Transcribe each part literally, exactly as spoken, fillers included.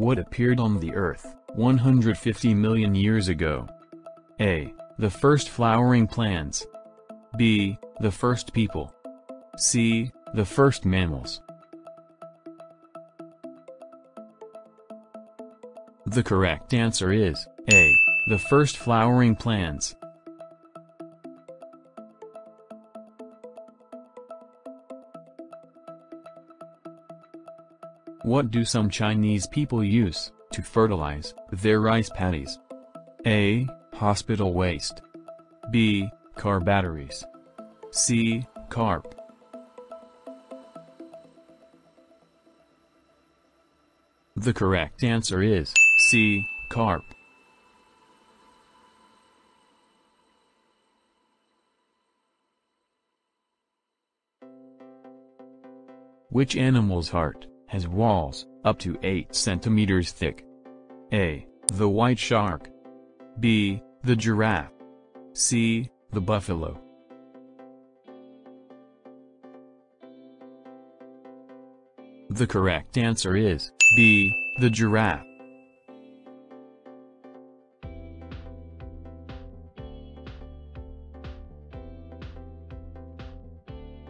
what appeared on the Earth, one hundred fifty million years ago. A. The first flowering plants. B. The first people. C. The first mammals. The correct answer is A. The first flowering plants. What do some Chinese people use to fertilize their rice paddies? A. Hospital waste. B. Car batteries. C. Carp. The correct answer is C. Carp. Which animal's heart has walls up to eight centimeters thick? A. The white shark. B. The giraffe. C. The buffalo. The correct answer is B. The giraffe.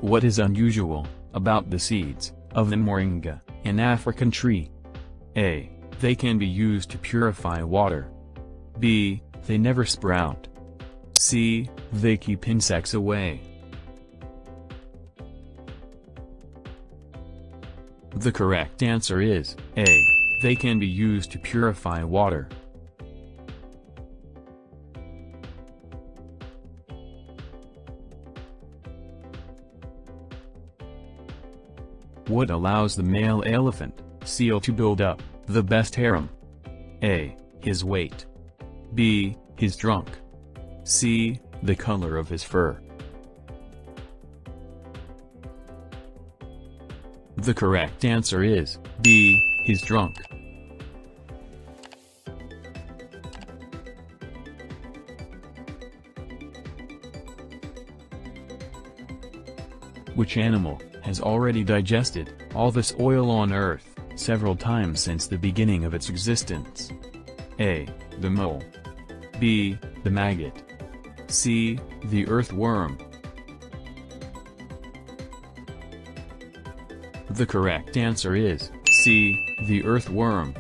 What is unusual about the seeds of the moringa, an African tree? A. They can be used to purify water. B. They never sprout. C. They keep insects away. The correct answer is A. They can be used to purify water. What allows the male elephant seal to build up the best harem? A. His weight. B. His trunk. C. The color of his fur. The correct answer is B. His trunk. Which animal has already digested all this oil on Earth several times since the beginning of its existence? A. The mole. B. The maggot. C. The earthworm. The correct answer is C. The earthworm.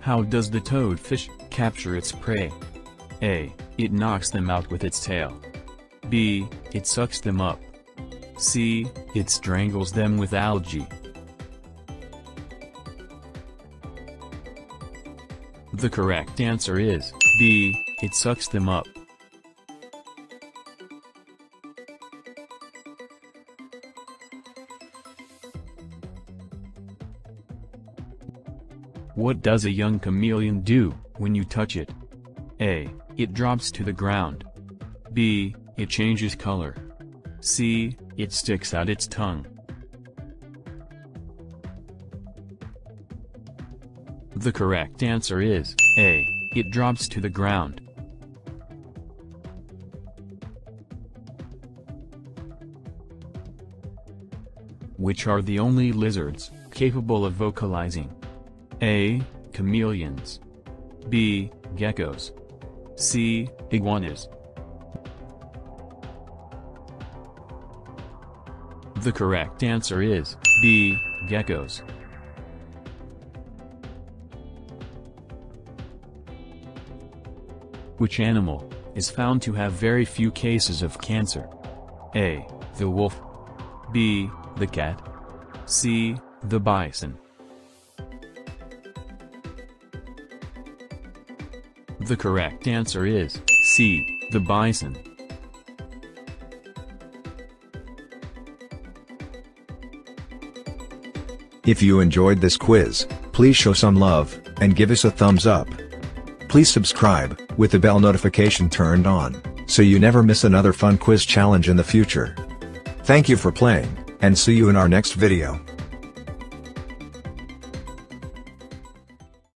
How does the toadfish capture its prey? A. It knocks them out with its tail. B. It sucks them up. C. It strangles them with algae. The correct answer is B. It sucks them up. What does a young chameleon do when you touch it? A. It drops to the ground. B. It changes color. C. It sticks out its tongue. The correct answer is A. It drops to the ground. Which are the only lizards capable of vocalizing? A. Chameleons. B. Geckos. C. Iguanas. The correct answer is B. Geckos. Which animal is found to have very few cases of cancer? A. The wolf. B. The cat. C. The bison. The correct answer is C. The bison. If you enjoyed this quiz, please show some love and give us a thumbs up. Please subscribe with the bell notification turned on, so you never miss another fun quiz challenge in the future. Thank you for playing, and see you in our next video.